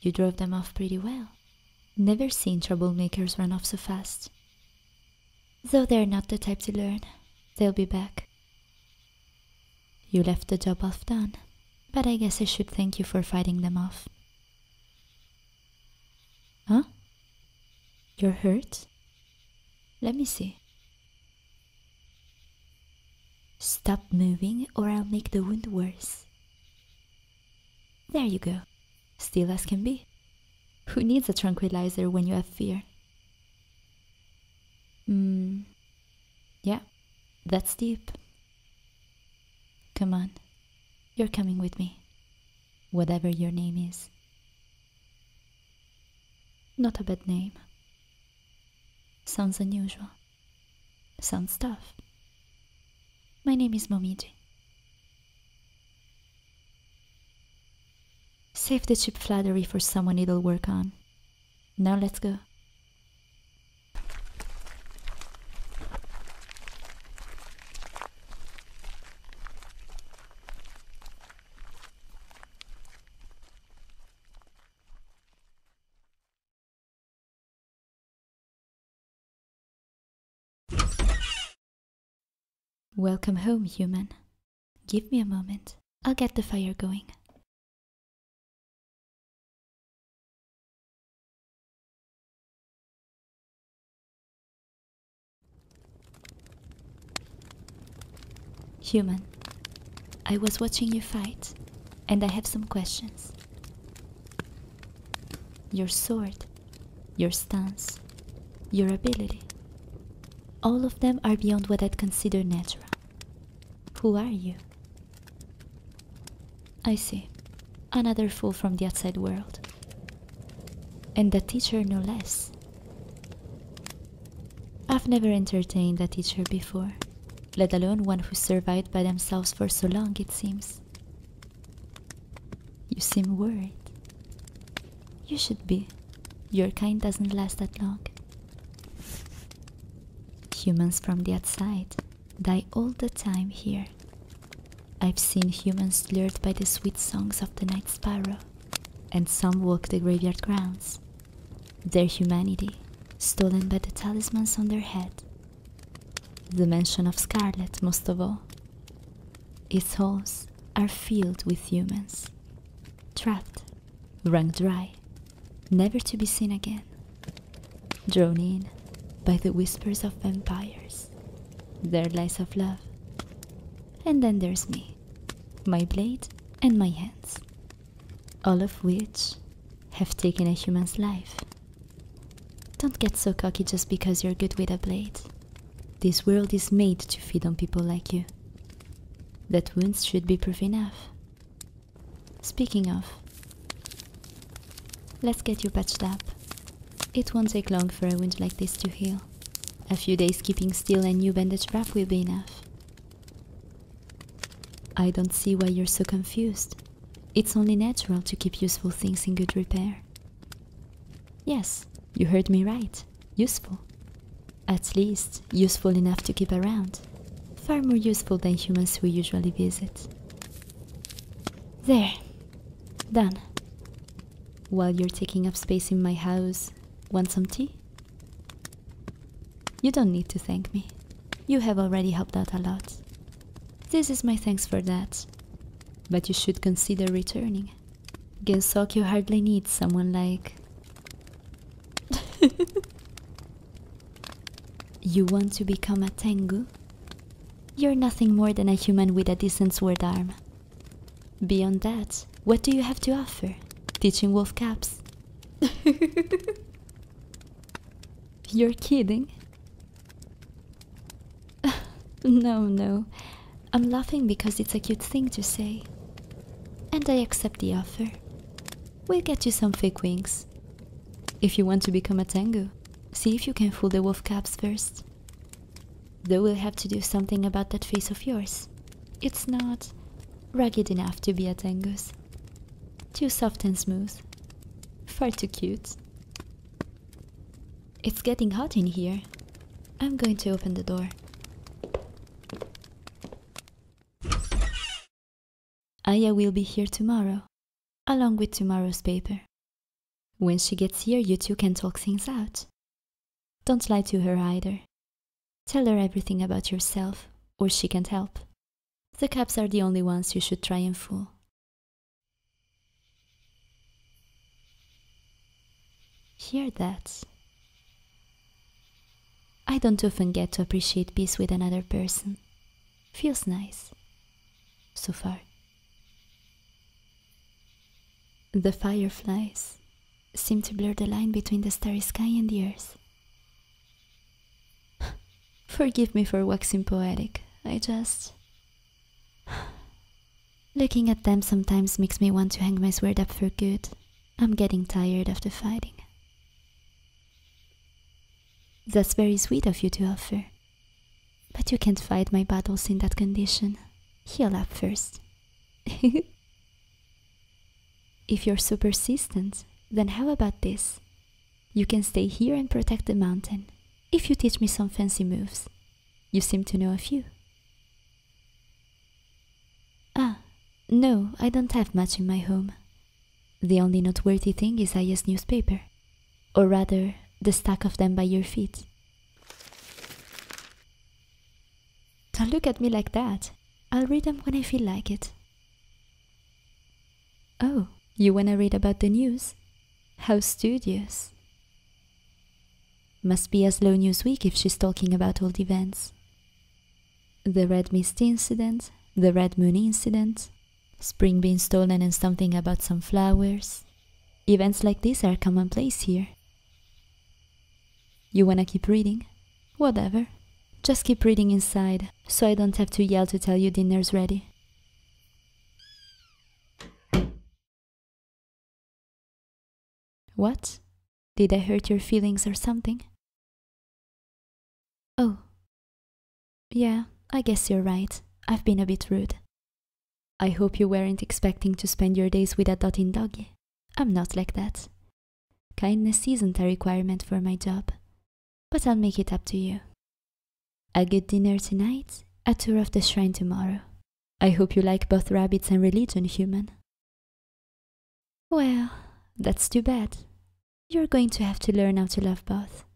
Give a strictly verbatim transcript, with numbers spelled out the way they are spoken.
You drove them off pretty well. Never seen troublemakers run off so fast. Though they're not the type to learn, they'll be back. You left the job half done, but I guess I should thank you for fighting them off. Huh? You're hurt? Let me see. Stop moving or I'll make the wound worse. There you go. Still as can be. Who needs a tranquilizer when you have fear? Hmm. Yeah, that's deep. Come on. You're coming with me. Whatever your name is. Not a bad name. Sounds unusual. Sounds tough. My name is Momiji. Save the cheap flattery for someone it'll work on. Now let's go. Welcome home, human. Give me a moment. I'll get the fire going. Human, I was watching you fight, and I have some questions. Your sword, your stance, your ability. All of them are beyond what I'd consider natural. Who are you? I see. Another fool from the outside world. And a teacher no less. I've never entertained a teacher before, let alone one who survived by themselves for so long, it seems. You seem worried. You should be. Your kind doesn't last that long. Humans from the outside die all the time here. I've seen humans lured by the sweet songs of the night sparrow, and some walk the graveyard grounds, their humanity stolen by the talismans on their head. The mansion of Scarlet, most of all. Its halls are filled with humans, trapped, wrung dry, never to be seen again, drawn in by the whispers of vampires, their lies of love. And then there's me, my blade and my hands, all of which have taken a human's life. Don't get so cocky just because you're good with a blade. This world is made to feed on people like you. That wounds should be proof enough. Speaking of, let's get you patched up. It won't take long for a wound like this to heal. A few days keeping still and new bandage wrap will be enough. I don't see why you're so confused. It's only natural to keep useful things in good repair. Yes, you heard me right. Useful. At least, useful enough to keep around. Far more useful than humans who usually visit. There. Done. While you're taking up space in my house, want some tea? You don't need to thank me. You have already helped out a lot. This is my thanks for that. But you should consider returning. Gensokyo hardly needs someone like... You want to become a Tengu? You're nothing more than a human with a decent sword arm. Beyond that, what do you have to offer? Teaching wolf caps? You're kidding? No, no. I'm laughing because it's a cute thing to say. And I accept the offer. We'll get you some fake wings. If you want to become a Tengu, see if you can fool the wolf caps first. Though we'll have to do something about that face of yours. It's not rugged enough to be a Tengu's. Too soft and smooth. Far too cute. It's getting hot in here. I'm going to open the door. Aya will be here tomorrow, along with tomorrow's paper. When she gets here, you two can talk things out. Don't lie to her either. Tell her everything about yourself, or she can't help. The cops are the only ones you should try and fool. Hear that? I don't often get to appreciate peace with another person. Feels nice. So far. The fireflies seem to blur the line between the starry sky and the earth. Forgive me for waxing poetic, I just... Looking at them sometimes makes me want to hang my sword up for good. I'm getting tired of the fighting. That's very sweet of you to offer. But you can't fight my battles in that condition. Heal up first. If you're so persistent, then how about this? You can stay here and protect the mountain. If you teach me some fancy moves. You seem to know a few. Ah, no, I don't have much in my home. The only noteworthy thing is I use newspaper. Or rather, the stack of them by your feet. Don't look at me like that. I'll read them when I feel like it. Oh, you wanna read about the news? How studious. Must be a slow news week if she's talking about old events. The Red Mist incident, the Red Moon incident, spring being stolen and something about some flowers. Events like these are commonplace here. You wanna keep reading? Whatever. Just keep reading inside, so I don't have to yell to tell you dinner's ready. What? Did I hurt your feelings or something? Oh. Yeah, I guess you're right. I've been a bit rude. I hope you weren't expecting to spend your days with a dotting doggy. I'm not like that. Kindness isn't a requirement for my job. But I'll make it up to you. A good dinner tonight, a tour of the shrine tomorrow. I hope you like both rabbits and religion, human. Well, that's too bad. You're going to have to learn how to love both.